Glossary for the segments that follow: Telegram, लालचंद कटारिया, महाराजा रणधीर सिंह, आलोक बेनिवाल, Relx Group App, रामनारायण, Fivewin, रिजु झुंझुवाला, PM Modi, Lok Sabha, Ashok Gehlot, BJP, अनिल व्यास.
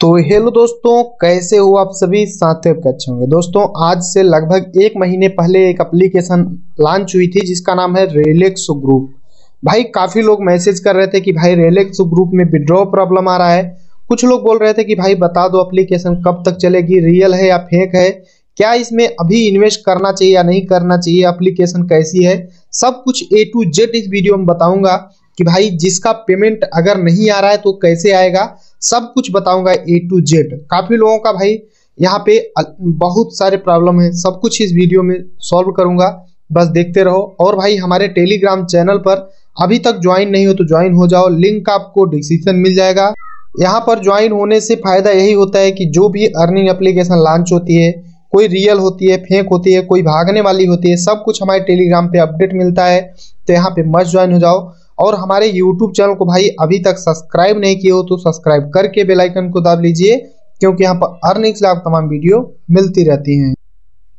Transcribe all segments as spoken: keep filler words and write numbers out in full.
तो हेलो दोस्तों, कैसे हो आप सभी। साथ में अच्छे होंगे दोस्तों। आज से लगभग एक महीने पहले एक एप्लीकेशन लॉन्च हुई थी जिसका नाम है रिलैक्स ग्रुप। भाई काफ़ी लोग मैसेज कर रहे थे कि भाई रिलैक्स ग्रुप में विड्रॉ प्रॉब्लम आ रहा है। कुछ लोग बोल रहे थे कि भाई बता दो एप्लीकेशन कब तक चलेगी, रियल है या फेक है, क्या इसमें अभी इन्वेस्ट करना चाहिए या नहीं करना चाहिए, एप्लीकेशन कैसी है, सब कुछ ए टू जेड इस वीडियो में बताऊँगा कि भाई जिसका पेमेंट अगर नहीं आ रहा है तो कैसे आएगा, सब कुछ बताऊंगा ए टू जेड। काफ़ी लोगों का भाई यहाँ पे बहुत सारे प्रॉब्लम है, सब कुछ इस वीडियो में सॉल्व करूंगा, बस देखते रहो। और भाई हमारे टेलीग्राम चैनल पर अभी तक ज्वाइन नहीं हो तो ज्वाइन हो जाओ, लिंक आपको डिस्क्रिप्शन मिल जाएगा। यहाँ पर ज्वाइन होने से फ़ायदा यही होता है कि जो भी अर्निंग एप्लीकेशन लॉन्च होती है, कोई रियल होती है, फेक होती है, कोई भागने वाली होती है, सब कुछ हमारे टेलीग्राम पे अपडेट मिलता है, तो यहाँ पे मस्त ज्वाइन हो जाओ। और हमारे यूट्यूब चैनल को भाई अभी तक सब्सक्राइब नहीं किए हो तो सब्सक्राइब करके बेल आइकन को दाब लीजिए, क्योंकि यहाँ पर अर्निंग से आप तमाम वीडियो मिलती रहती हैं।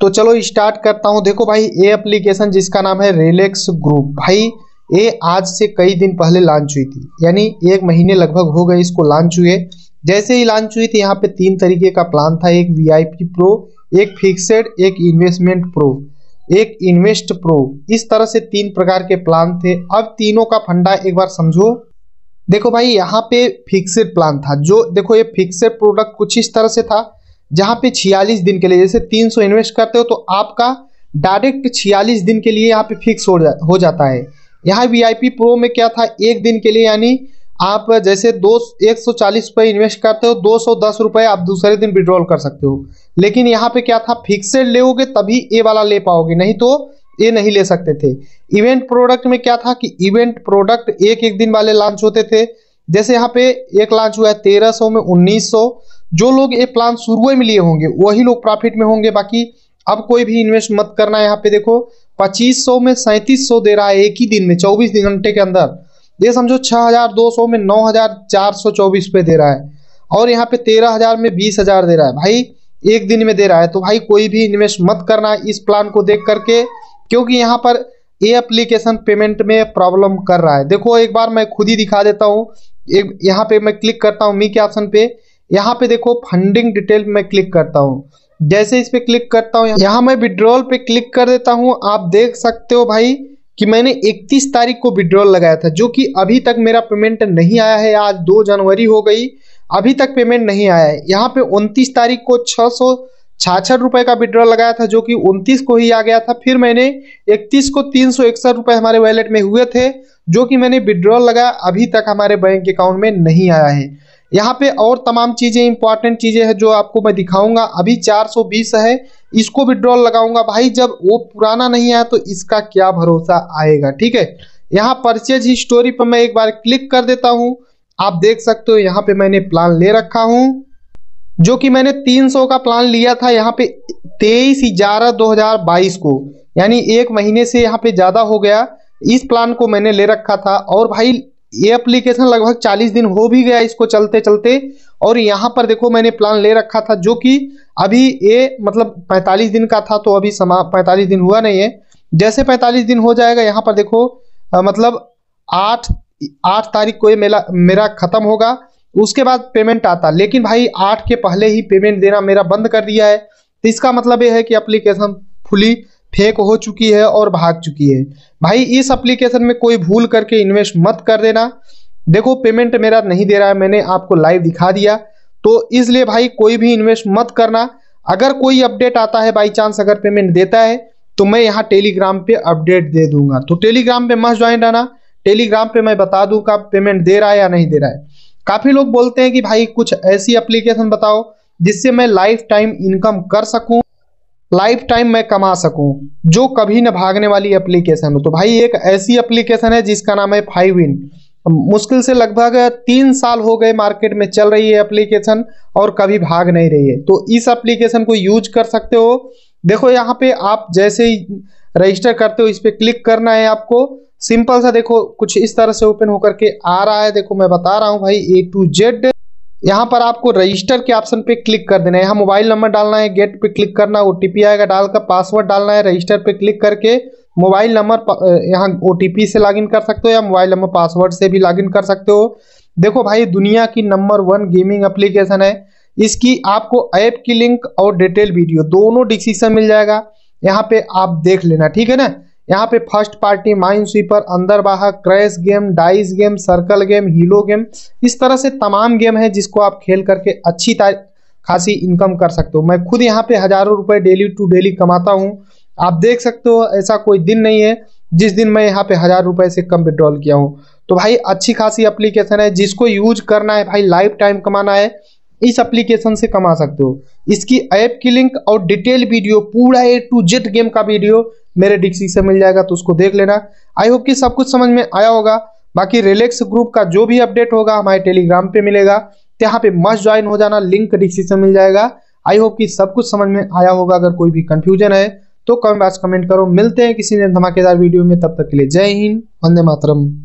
तो चलो स्टार्ट करता हूँ। देखो भाई, ये एप्लीकेशन जिसका नाम है रिलैक्स ग्रुप, भाई ये आज से कई दिन पहले लॉन्च हुई थी, यानी एक महीने लगभग हो गए इसको लॉन्च हुए। जैसे ही लॉन्च हुई थी यहाँ पे तीन तरीके का प्लान था, एक वी आई पी प्रो, एक फिक्सड, एक इन्वेस्टमेंट प्रो, एक इन्वेस्ट प्रो, इस तरह से तीन प्रकार के प्लान थे। अब तीनों का फंडा एक बार समझो। देखो भाई यहाँ पे फिक्सड प्लान था, जो देखो ये फिक्सड प्रोडक्ट कुछ इस तरह से था जहाँ पे छियालीस दिन के लिए, जैसे तीन सौ इन्वेस्ट करते हो तो आपका डायरेक्ट छियालीस दिन के लिए यहाँ पे फिक्स हो, जा, हो जाता है। यहाँ वीआईपी प्रो में क्या था, एक दिन के लिए, यानी आप जैसे दो एक सौ चालीस रुपये इन्वेस्ट करते हो, दो सौ दस रुपये आप दूसरे दिन विड्रॉल कर सकते हो। लेकिन यहाँ पे क्या था, फिक्सेड लेओगे तभी ये वाला ले पाओगे, नहीं तो ये नहीं ले सकते थे। इवेंट प्रोडक्ट में क्या था कि इवेंट प्रोडक्ट एक एक दिन वाले लॉन्च होते थे। जैसे यहाँ पे एक लॉन्च हुआ है तेरह सौ में उन्नीस सौ, जो लोग ये प्लान शुरू में लिए होंगे वही लोग प्रॉफिट में होंगे, बाकी अब कोई भी इन्वेस्ट मत करना है। यहाँ पे देखो पच्चीस सौ में सैंतीस सौ दे रहा है एक ही दिन में, चौबीस घंटे के अंदर। ये समझो छह हज़ार दो सौ में नौ हज़ार चार सौ चौबीस पे दे रहा है, और यहाँ पे तेरह हज़ार में बीस हज़ार दे रहा है, भाई एक दिन में दे रहा है। तो भाई कोई भी इन्वेस्ट मत करना इस प्लान को देख करके, क्योंकि यहाँ पर ये एप्लीकेशन पेमेंट में प्रॉब्लम कर रहा है। देखो एक बार मैं खुद ही दिखा देता हूँ। एक यहाँ पे मैं क्लिक करता हूँ मी के ऑप्शन पे, यहाँ पे देखो फंडिंग डिटेल में क्लिक करता हूँ। जैसे इस पर क्लिक करता हूँ, यहाँ मैं विड्रॉल पे क्लिक कर देता हूँ। आप देख सकते हो भाई कि मैंने इकतीस तारीख को विड्रॉल लगाया था, जो कि अभी तक मेरा पेमेंट नहीं आया है। आज दो जनवरी हो गई, अभी तक पेमेंट नहीं आया है। यहाँ पे उनतीस तारीख को छः सौ छाछठ रुपये का विड्रॉल लगाया था, जो कि उनतीस को ही आ गया था। फिर मैंने इकतीस को तीन सौ इकसठ रुपये हमारे वैलेट में हुए थे, जो कि मैंने विड्रॉल लगाया, अभी तक हमारे बैंक अकाउंट में नहीं आया है। यहाँ पे और तमाम चीज़ें, इंपॉर्टेंट चीज़ें हैं जो आपको मैं दिखाऊंगा। अभी चार सौ बीस है, इसको विड्रॉल लगाऊंगा भाई, जब वो पुराना नहीं आया तो इसका क्या भरोसा आएगा, ठीक है। यहाँ परचेज हिस्टोरी पर मैं एक बार क्लिक कर देता हूँ। आप देख सकते हो यहाँ पे मैंने प्लान ले रखा हूँ, जो कि मैंने तीन सौ का प्लान लिया था यहाँ पे तेईस ग्यारह दो हज़ार बाईस को, यानी एक महीने से यहाँ पे ज़्यादा हो गया। इस प्लान को मैंने ले रखा था, और भाई ये एप्लीकेशन लगभग चालीस दिन हो भी गया इसको चलते चलते। और यहाँ पर देखो मैंने प्लान ले रखा था, जो कि अभी ये मतलब पैंतालीस दिन का था, तो अभी समा पैंतालीस दिन हुआ नहीं है। जैसे पैंतालीस दिन हो जाएगा, यहाँ पर देखो आ, मतलब आठ आठ तारीख को ये मेरा मेरा ख़त्म होगा, उसके बाद पेमेंट आता। लेकिन भाई आठ के पहले ही पेमेंट देना मेरा बंद कर दिया है, तो इसका मतलब ये है कि एप्लीकेशन फुली फेक हो चुकी है और भाग चुकी है। भाई इस एप्लीकेशन में कोई भूल करके इन्वेस्ट मत कर देना। देखो पेमेंट मेरा नहीं दे रहा है, मैंने आपको लाइव दिखा दिया, तो इसलिए भाई कोई भी इन्वेस्ट मत करना। अगर कोई अपडेट आता है, बाई चांस अगर पेमेंट देता है, तो मैं यहाँ टेलीग्राम पे अपडेट दे दूंगा, तो टेलीग्राम पे मस्त ज्वाइन रहना। टेलीग्राम पे मैं बता दूंगा पेमेंट दे रहा है या नहीं दे रहा है। काफ़ी लोग बोलते हैं कि भाई कुछ ऐसी एप्लीकेशन बताओ जिससे मैं लाइफ टाइम इनकम कर सकूँ, लाइफ टाइम मैं कमा सकूं, जो कभी न भागने वाली एप्लीकेशन हो। तो भाई एक ऐसी एप्लीकेशन है जिसका नाम है फाइविन। मुश्किल से लगभग तीन साल हो गए मार्केट में चल रही है एप्लीकेशन, और कभी भाग नहीं रही है, तो इस एप्लीकेशन को यूज कर सकते हो। देखो यहाँ पे आप जैसे ही रजिस्टर करते हो, इस पर क्लिक करना है आपको, सिंपल सा देखो कुछ इस तरह से ओपन होकर के आ रहा है। देखो मैं बता रहा हूँ भाई ए टू जेड। यहाँ पर आपको रजिस्टर के ऑप्शन पे क्लिक कर देना है, यहाँ मोबाइल नंबर डालना है, गेट पे क्लिक करना है, ओटीपी आएगा डाल कर पासवर्ड डालना है, रजिस्टर पे क्लिक करके मोबाइल नंबर, यहाँ ओटीपी से लॉगिन कर सकते हो या मोबाइल नंबर पासवर्ड से भी लॉगिन कर सकते हो। देखो भाई दुनिया की नंबर वन गेमिंग एप्लीकेशन है, इसकी आपको ऐप की लिंक और डिटेल वीडियो दोनों डिस्क्रिप्शन मिल जाएगा, यहाँ पे आप देख लेना, ठीक है ना। यहाँ पे फर्स्ट पार्टी, माइंड स्वीपर, अंदर बाहर, crash game, dice game, circle game, hilo game, इस तरह से तमाम गेम है जिसको आप खेल करके अच्छी खासी इनकम कर सकते हो। मैं खुद यहाँ पे हजारों रुपए डेली टू डेली कमाता हूँ, आप देख सकते हो, ऐसा कोई दिन नहीं है जिस दिन मैं यहाँ पे हजार रुपए से कम विड्रॉल किया हूँ। तो भाई अच्छी खासी एप्लीकेशन है जिसको यूज करना है भाई, लाइफ टाइम कमाना है, इस एप्लीकेशन से कमा सकते हो। इसकी ऐप की लिंक और डिटेल वीडियो, पूरा ए टू जेड गेम का वीडियो मेरे डिस्क्रिप्शन में मिल जाएगा, तो उसको देख लेना। आई होप कि सब कुछ समझ में आया होगा। बाकी रिलैक्स ग्रुप का जो भी अपडेट होगा हमारे टेलीग्राम पे मिलेगा, यहाँ पे मस्ट ज्वाइन हो जाना, लिंक डिस्क्रिप्शन मिल जाएगा। आई होप कि सब कुछ समझ में आया होगा। अगर कोई भी कंफ्यूजन है तो कमेंट बॉक्स कमेंट करो। मिलते हैं किसी ने धमाकेदार वीडियो में, तब तक के लिए जय हिंद, वंदे मातरम।